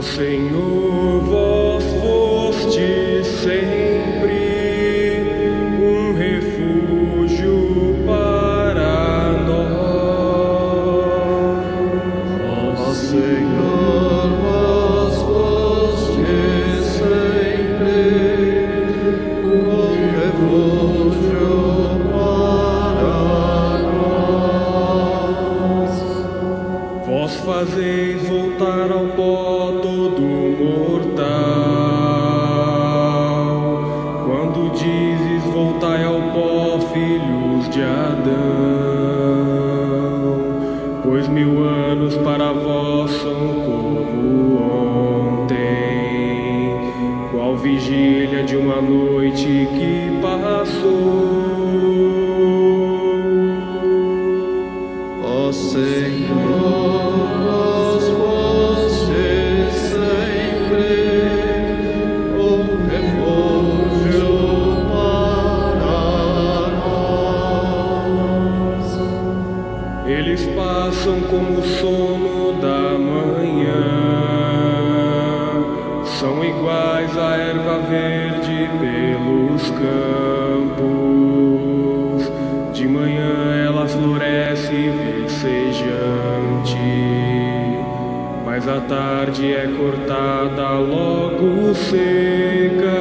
Ó Senhor, vós foste sempre um refúgio para nós. Ó Senhor, vós foste sempre um refúgio para nós. Vós fazeis voltar ao pó todo mortal, quando dizes voltai ao pó, filhos de Adão, pois 1000 anos para vós são como ontem, qual vigília de uma noite que passou. Ó Senhor, eles passam como o sono da manhã, são iguais à erva verde pelos campos. De manhã ela floresce vicejante, mas à tarde é cortada logo seca.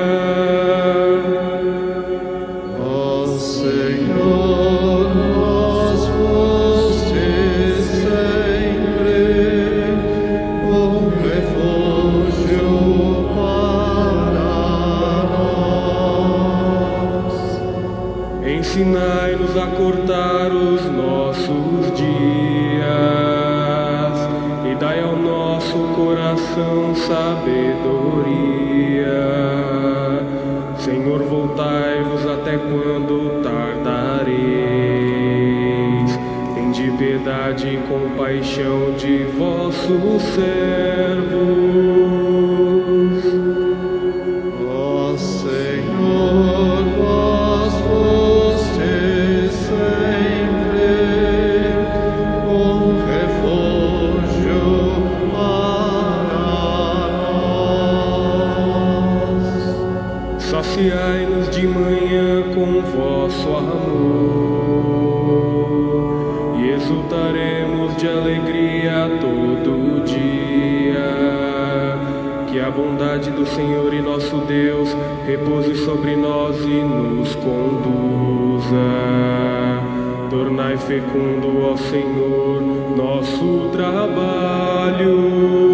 Ó Senhor, ensinai-nos a cortar os nossos dias e dai ao nosso coração sabedoria. Senhor, voltai-vos até quando tardareis. Tende piedade e compaixão de vossos servos. Saciai-nos de manhã com vosso amor e exultaremos de alegria todo dia. Que a bondade do Senhor e nosso Deus repouse sobre nós e nos conduza. Tornai fecundo, ó Senhor, nosso trabalho.